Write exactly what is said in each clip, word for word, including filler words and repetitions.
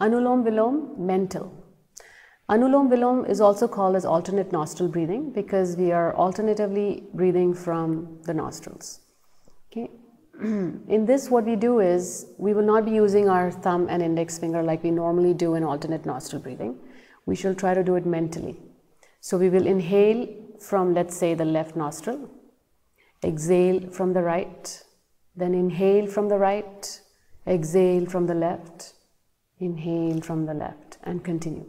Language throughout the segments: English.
Anulom vilom, mental. Anulom vilom is also called as alternate nostril breathing because we are alternatively breathing from the nostrils. Okay. In this, what we do is we will not be using our thumb and index finger like we normally do in alternate nostril breathing. We shall try to do it mentally. So we will inhale from, let's say, the left nostril, exhale from the right, then inhale from the right, exhale from the left, inhale from the left, and continue.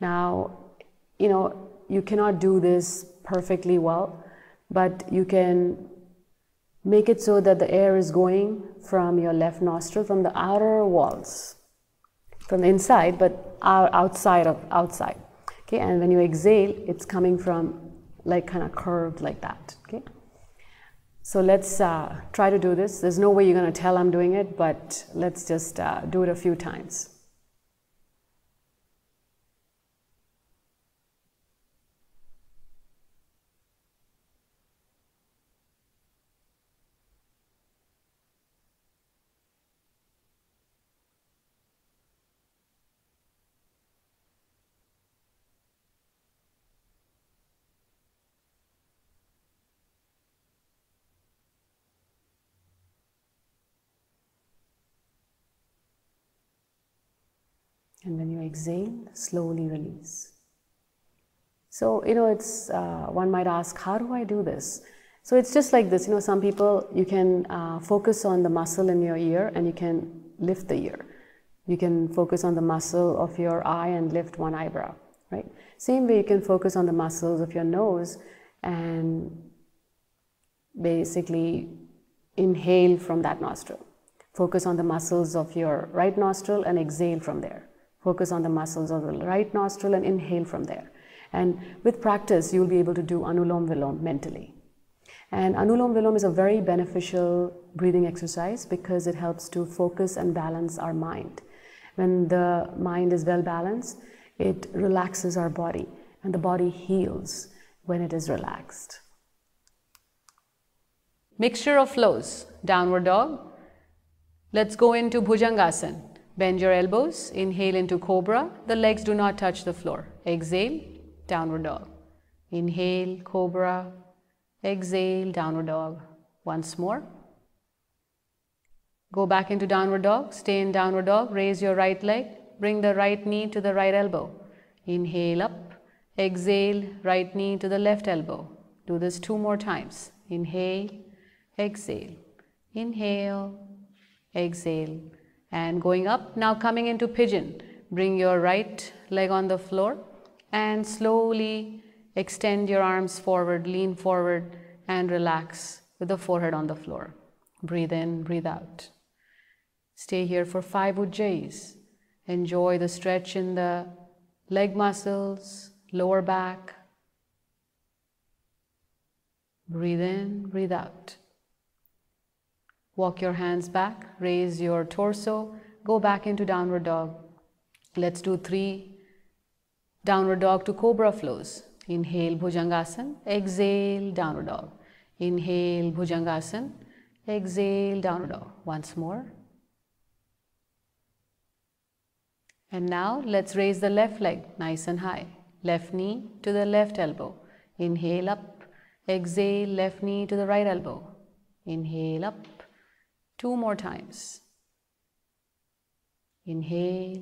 Now, you know, you cannot do this perfectly well, but you can make it so that the air is going from your left nostril, from the outer walls, from the inside, but outside of outside. Okay, and when you exhale, it's coming from like kind of curved like that. Okay, so let's uh, try to do this. There's no way you're going to tell I'm doing it, but let's just uh, do it a few times. And when you exhale, slowly release. So, you know, it's, uh, one might ask, how do I do this? So it's just like this, you know, some people, you can uh, focus on the muscle in your ear and you can lift the ear. You can focus on the muscle of your eye and lift one eyebrow, right? Same way you can focus on the muscles of your nose and basically inhale from that nostril. Focus on the muscles of your right nostril and exhale from there. Focus on the muscles of the right nostril and inhale from there. And with practice, you'll be able to do Anulom Vilom mentally. And Anulom Vilom is a very beneficial breathing exercise because it helps to focus and balance our mind. When the mind is well balanced, it relaxes our body and the body heals when it is relaxed. Mixture of flows, downward dog. Let's go into Bhujangasana. Bend your elbows, inhale into cobra, the legs do not touch the floor. Exhale, downward dog. Inhale, cobra, exhale, downward dog. Once more. Go back into downward dog, stay in downward dog, raise your right leg, bring the right knee to the right elbow. Inhale up, exhale, right knee to the left elbow. Do this two more times. Inhale, exhale, inhale, exhale, and going up. Now coming into pigeon, bring your right leg on the floor and slowly extend your arms forward, lean forward and relax with the forehead on the floor. Breathe in, breathe out. Stay here for five Ujjayis. Enjoy the stretch in the leg muscles, lower back. Breathe in, breathe out. Walk your hands back, raise your torso, go back into downward dog. Let's do three downward dog to cobra flows. Inhale, Bhujangasana, exhale, downward dog. Inhale, Bhujangasana, exhale, downward dog. Once more. And now let's raise the left leg nice and high. Left knee to the left elbow. Inhale up, exhale, left knee to the right elbow. Inhale up. Two more times. Inhale,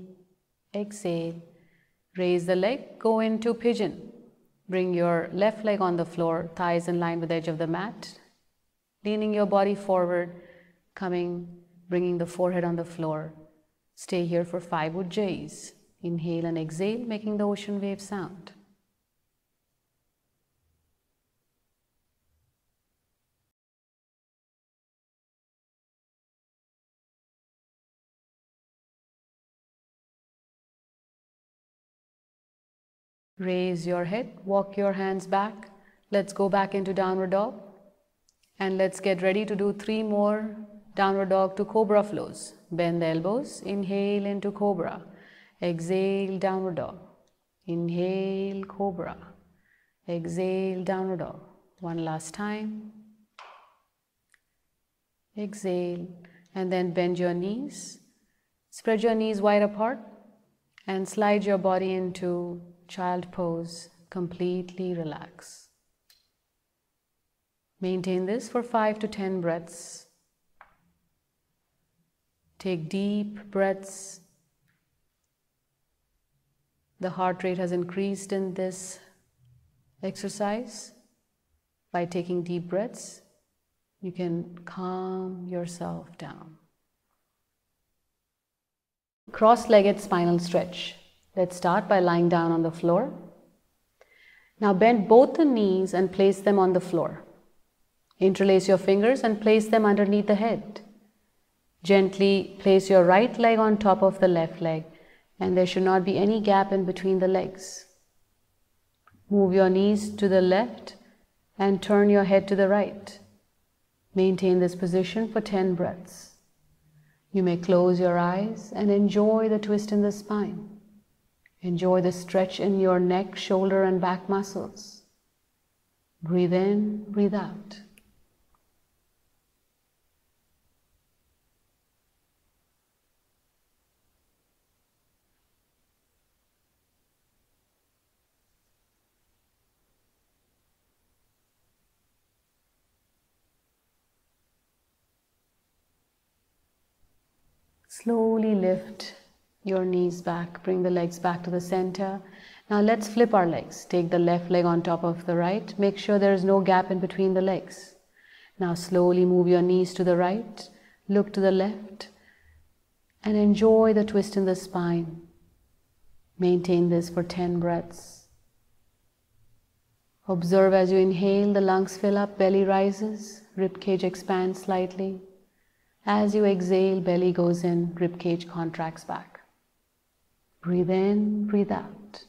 exhale, raise the leg, go into pigeon. Bring your left leg on the floor, thighs in line with the edge of the mat, leaning your body forward, coming, bringing the forehead on the floor. Stay here for five Ujjayis. Inhale and exhale, making the ocean wave sound. Raise your head, walk your hands back. Let's go back into downward dog. And let's get ready to do three more downward dog to cobra flows. Bend the elbows, inhale into cobra. Exhale, downward dog. Inhale, cobra. Exhale, downward dog. One last time. Exhale, and then bend your knees. Spread your knees wide apart. and slide your body into Child Pose. Completely relax. Maintain this for five to ten breaths. Take deep breaths. The heart rate has increased in this exercise. By taking deep breaths, you can calm yourself down. Cross-legged spinal stretch. Let's start by lying down on the floor. Now bend both the knees and place them on the floor. Interlace your fingers and place them underneath the head. Gently place your right leg on top of the left leg, and there should not be any gap in between the legs. Move your knees to the left and turn your head to the right. Maintain this position for ten breaths. You may close your eyes and enjoy the twist in the spine. Enjoy the stretch in your neck, shoulder, and back muscles. Breathe in, breathe out. Slowly lift your knees back, bring the legs back to the center. Now let's flip our legs. Take the left leg on top of the right. Make sure there is no gap in between the legs. Now slowly move your knees to the right, look to the left, and enjoy the twist in the spine. Maintain this for ten breaths. Observe as you inhale, the lungs fill up, belly rises, ribcage expands slightly. As you exhale, belly goes in, ribcage contracts back. Breathe in, breathe out.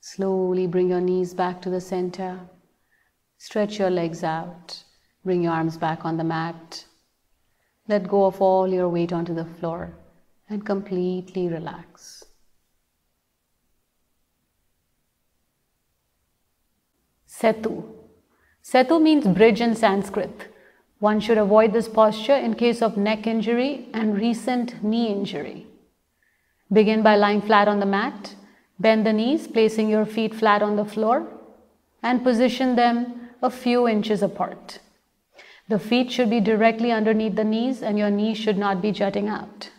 Slowly bring your knees back to the center. Stretch your legs out. Bring your arms back on the mat. Let go of all your weight onto the floor. And completely relax. Setu. Setu means bridge in Sanskrit. One should avoid this posture in case of neck injury and recent knee injury. Begin by lying flat on the mat. Bend the knees, placing your feet flat on the floor, and position them a few inches apart. The feet should be directly underneath the knees, and your knees should not be jutting out.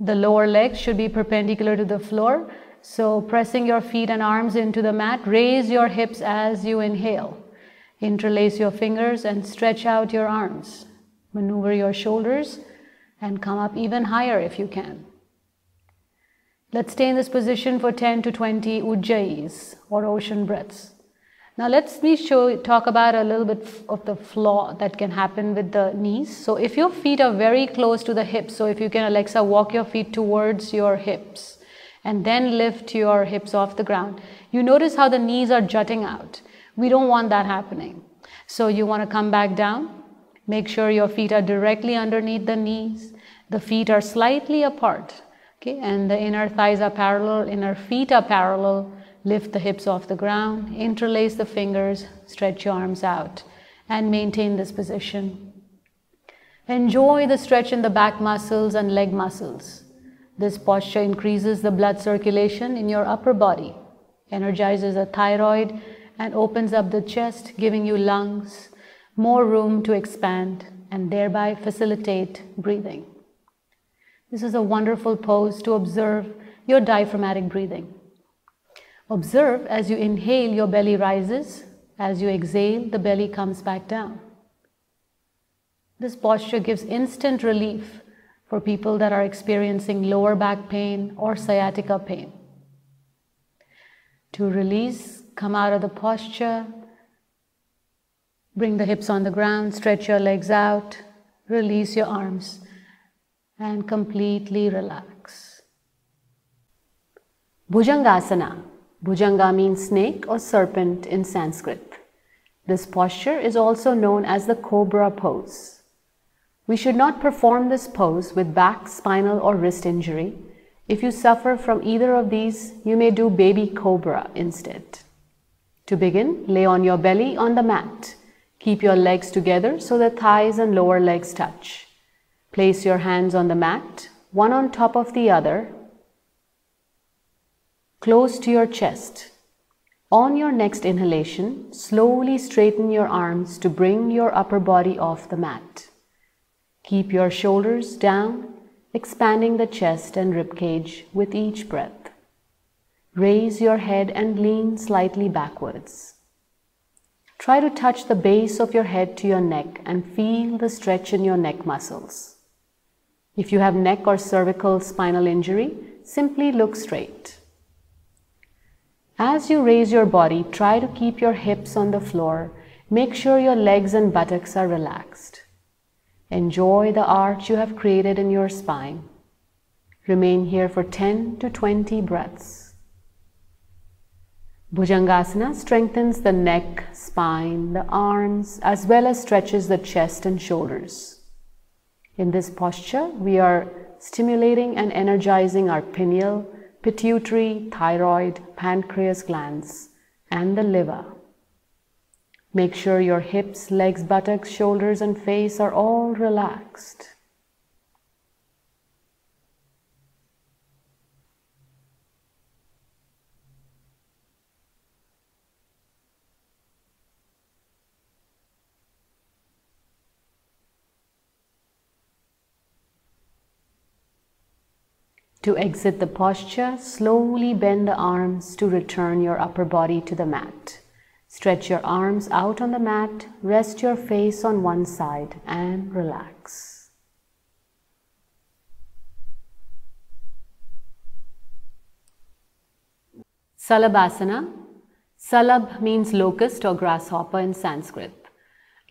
The lower leg should be perpendicular to the floor, so pressing your feet and arms into the mat, raise your hips as you inhale. Interlace your fingers and stretch out your arms. Maneuver your shoulders and come up even higher if you can. Let's stay in this position for ten to twenty Ujjayis or ocean breaths. Now let's me show, talk about a little bit of the flaw that can happen with the knees. So if your feet are very close to the hips, so if you can, Alexa, walk your feet towards your hips and then lift your hips off the ground. You notice how the knees are jutting out. We don't want that happening. So you want to come back down. Make sure your feet are directly underneath the knees. The feet are slightly apart. Okay, and the inner thighs are parallel, inner feet are parallel. Lift the hips off the ground, interlace the fingers, stretch your arms out, and maintain this position. Enjoy the stretch in the back muscles and leg muscles. This posture increases the blood circulation in your upper body, energizes the thyroid, and opens up the chest, giving you lungs, more room to expand, and thereby facilitate breathing. This is a wonderful pose to observe your diaphragmatic breathing. Observe as you inhale, your belly rises. As you exhale, the belly comes back down. This posture gives instant relief for people that are experiencing lower back pain or sciatica pain. To release, come out of the posture. Bring the hips on the ground, stretch your legs out, release your arms, and completely relax. Bhujangasana. Bhujanga means snake or serpent in Sanskrit. This posture is also known as the cobra pose. We should not perform this pose with back, spinal, or wrist injury If you suffer from either of these, you may do baby cobra instead. To begin, lay on your belly on the mat. Keep your legs together so the thighs and lower legs touch. Place your hands on the mat, one on top of the other, close to your chest. On your next inhalation, slowly straighten your arms to bring your upper body off the mat. Keep your shoulders down, expanding the chest and ribcage with each breath. Raise your head and lean slightly backwards. Try to touch the base of your head to your neck and feel the stretch in your neck muscles. If you have neck or cervical spinal injury, simply look straight. As you raise your body, try to keep your hips on the floor. Make sure your legs and buttocks are relaxed. Enjoy the arch you have created in your spine. Remain here for ten to twenty breaths. Bhujangasana strengthens the neck, spine, the arms, as well as stretches the chest and shoulders. In this posture, we are stimulating and energizing our pineal, pituitary, thyroid, pancreas glands, and the liver. Make sure your hips, legs, buttocks, shoulders, and face are all relaxed. To exit the posture, slowly bend the arms to return your upper body to the mat. Stretch your arms out on the mat, rest your face on one side and relax. Salabhasana. Salabh means locust or grasshopper in Sanskrit.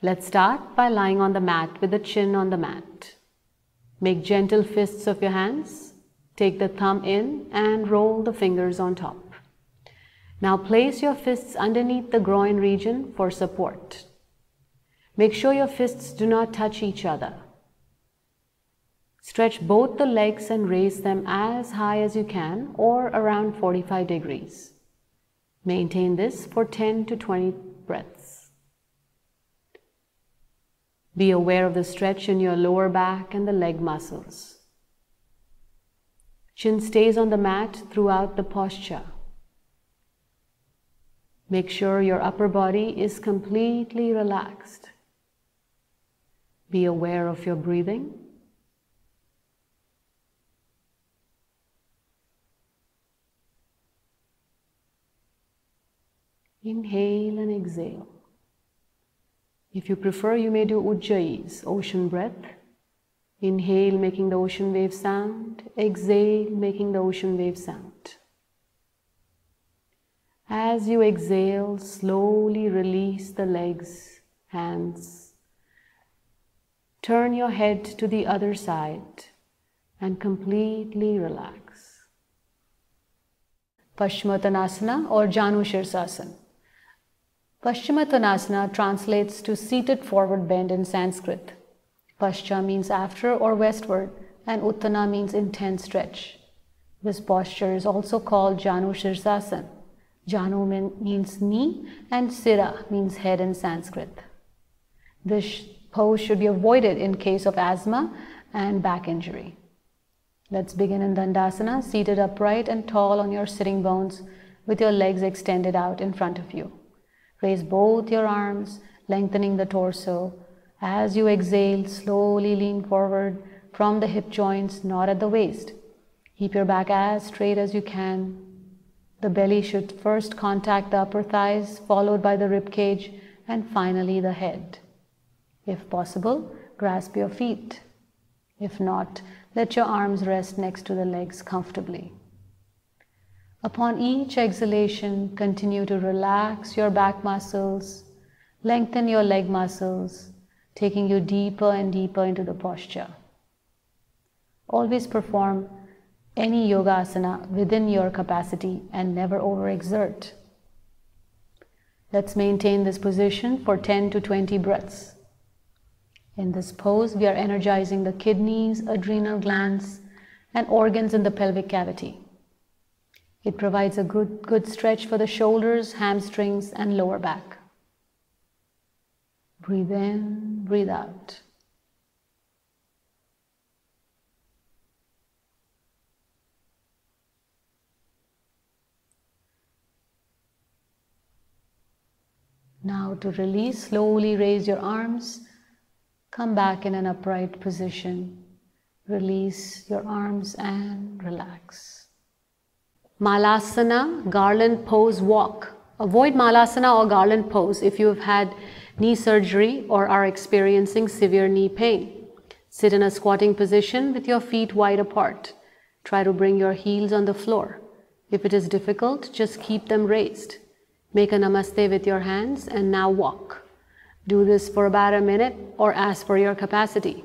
Let's start by lying on the mat with the chin on the mat. Make gentle fists of your hands. Take the thumb in and roll the fingers on top. Now place your fists underneath the groin region for support. Make sure your fists do not touch each other. Stretch both the legs and raise them as high as you can or around forty-five degrees. Maintain this for ten to twenty breaths. Be aware of the stretch in your lower back and the leg muscles. Chin stays on the mat throughout the posture. Make sure your upper body is completely relaxed. Be aware of your breathing. Inhale and exhale. If you prefer, you may do Ujjayi's ocean breath. Inhale, making the ocean wave sound. Exhale, making the ocean wave sound. As you exhale, slowly release the legs, hands. Turn your head to the other side and completely relax. Paschimottanasana or Janu Shirshasana. Paschimottanasana translates to seated forward bend in Sanskrit. Paschima means after or westward and Uttana means intense stretch. This posture is also called Janu Shirshasana. Janu means knee and Sira means head in Sanskrit. This pose should be avoided in case of asthma and back injury. Let's begin in Dandasana, seated upright and tall on your sitting bones with your legs extended out in front of you. Raise both your arms, lengthening the torso. As you exhale, slowly lean forward from the hip joints, not at the waist. Keep your back as straight as you can. The belly should first contact the upper thighs, followed by the ribcage, and finally the head. If possible, grasp your feet. If not, let your arms rest next to the legs comfortably. Upon each exhalation, continue to relax your back muscles, lengthen your leg muscles, taking you deeper and deeper into the posture. Always perform any yoga asana within your capacity and never overexert. Let's maintain this position for ten to twenty breaths. In this pose, we are energizing the kidneys, adrenal glands, and organs in the pelvic cavity. It provides a good, good stretch for the shoulders, hamstrings, and lower back. Breathe in, breathe out. Now to release, slowly raise your arms. Come back in an upright position. Release your arms and relax. Malasana, garland pose walk. Avoid Malasana or garland pose if you've had knee surgery or are experiencing severe knee pain. Sit in a squatting position with your feet wide apart. Try to bring your heels on the floor. If it is difficult, just keep them raised. Make a namaste with your hands and now walk. Do this for about a minute or as per your capacity.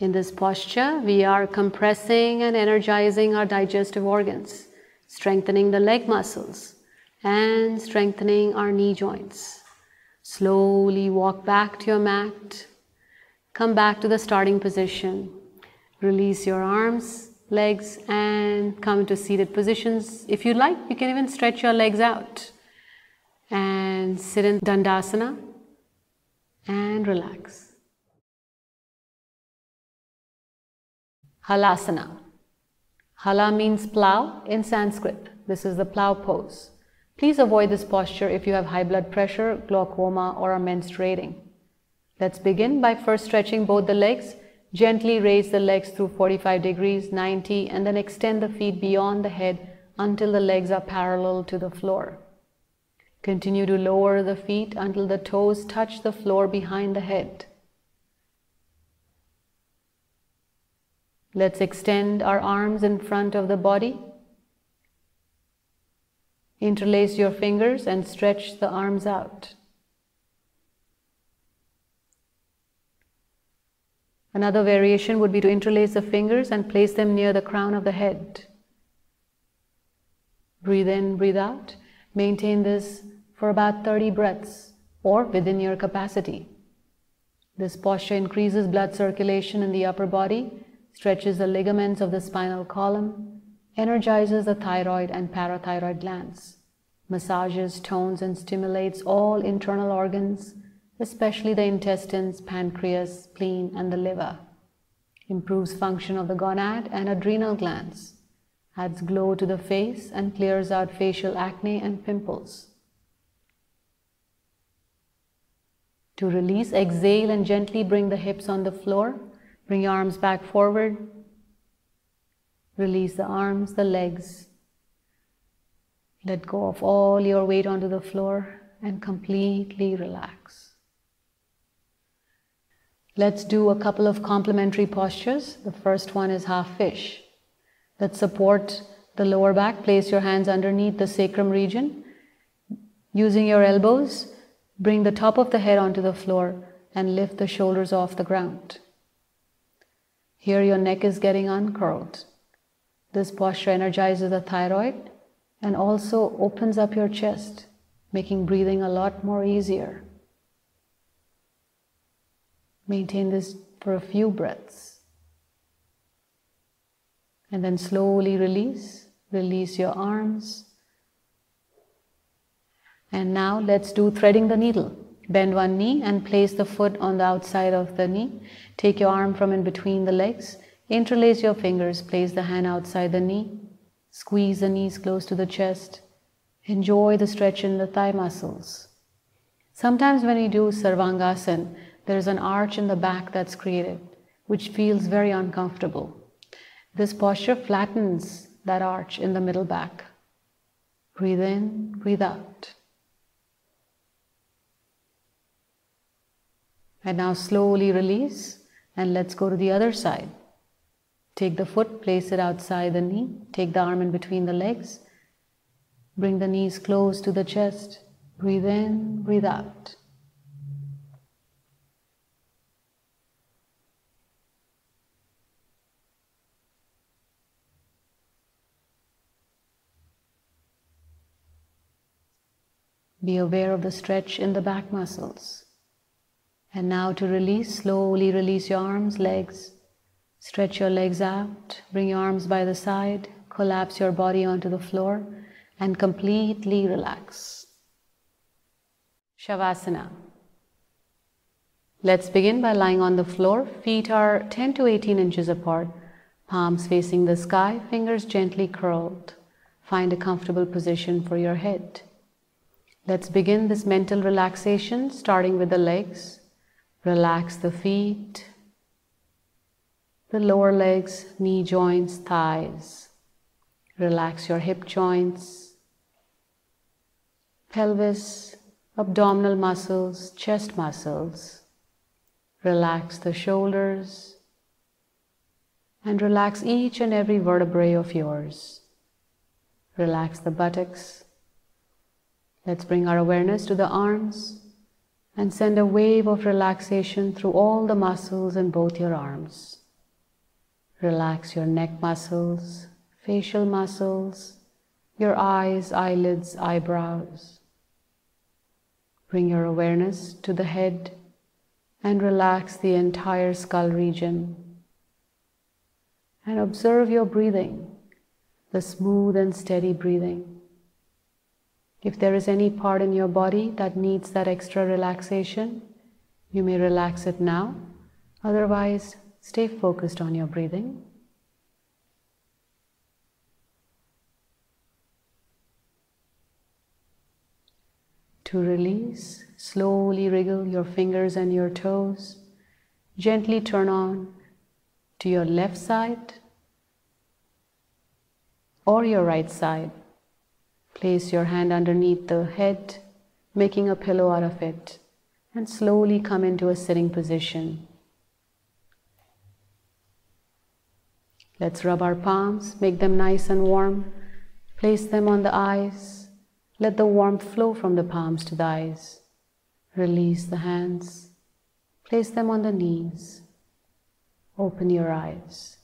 In this posture, we are compressing and energizing our digestive organs, strengthening the leg muscles, and strengthening our knee joints. Slowly walk back to your mat. Come back to the starting position. Release your arms, legs, and come to seated positions. If you like, you can even stretch your legs out. And sit in Dandasana and relax. Halasana. Hala means plow in Sanskrit. This is the plow pose. Please avoid this posture if you have high blood pressure, glaucoma, or are menstruating. Let's begin by first stretching both the legs. Gently raise the legs through forty-five degrees, ninety, and then extend the feet beyond the head until the legs are parallel to the floor. Continue to lower the feet until the toes touch the floor behind the head. Let's extend our arms in front of the body. Interlace your fingers and stretch the arms out. Another variation would be to interlace the fingers and place them near the crown of the head. Breathe in, breathe out. Maintain this for about thirty breaths or within your capacity. This posture increases blood circulation in the upper body, stretches the ligaments of the spinal column, energizes the thyroid and parathyroid glands, massages, tones, and stimulates all internal organs, especially the intestines, pancreas, spleen, and the liver. Improves function of the gonad and adrenal glands, adds glow to the face, and clears out facial acne and pimples. To release, exhale and gently bring the hips on the floor. Bring your arms back forward. Release the arms, the legs. Let go of all your weight onto the floor and completely relax. Let's do a couple of complementary postures. The first one is half fish. Let's support the lower back. Place your hands underneath the sacrum region. Using your elbows, bring the top of the head onto the floor and lift the shoulders off the ground. Here your neck is getting uncurled. This posture energizes the thyroid and also opens up your chest, making breathing a lot more easier. Maintain this for a few breaths. And then slowly release, release your arms. And now let's do threading the needle. Bend one knee and place the foot on the outside of the knee. Take your arm from in between the legs. Interlace your fingers, place the hand outside the knee. Squeeze the knees close to the chest. Enjoy the stretch in the thigh muscles. Sometimes when you do Sarvangasana, there is an arch in the back that's created, which feels very uncomfortable. This posture flattens that arch in the middle back. Breathe in, breathe out. And now slowly release and let's go to the other side. Take the foot, place it outside the knee. Take the arm in between the legs. Bring the knees close to the chest. Breathe in, breathe out. Be aware of the stretch in the back muscles. And now to release, slowly release your arms, legs. Stretch your legs out, bring your arms by the side, collapse your body onto the floor and completely relax. Shavasana. Let's begin by lying on the floor. Feet are ten to eighteen inches apart, palms facing the sky, fingers gently curled. Find a comfortable position for your head. Let's begin this mental relaxation starting with the legs. Relax the feet, the lower legs, knee joints, thighs. Relax your hip joints, pelvis, abdominal muscles, chest muscles. Relax the shoulders and relax each and every vertebrae of yours. Relax the buttocks. Let's bring our awareness to the arms and send a wave of relaxation through all the muscles in both your arms. Relax your neck muscles, facial muscles, your eyes, eyelids, eyebrows. Bring your awareness to the head and relax the entire skull region. And observe your breathing, the smooth and steady breathing. If there is any part in your body that needs that extra relaxation, you may relax it now. Otherwise, stay focused on your breathing. To release, slowly wriggle your fingers and your toes. Gently turn on to your left side or your right side. Place your hand underneath the head, making a pillow out of it, and slowly come into a sitting position. Let's rub our palms, make them nice and warm. Place them on the eyes. Let the warmth flow from the palms to the eyes. Release the hands. Place them on the knees. Open your eyes.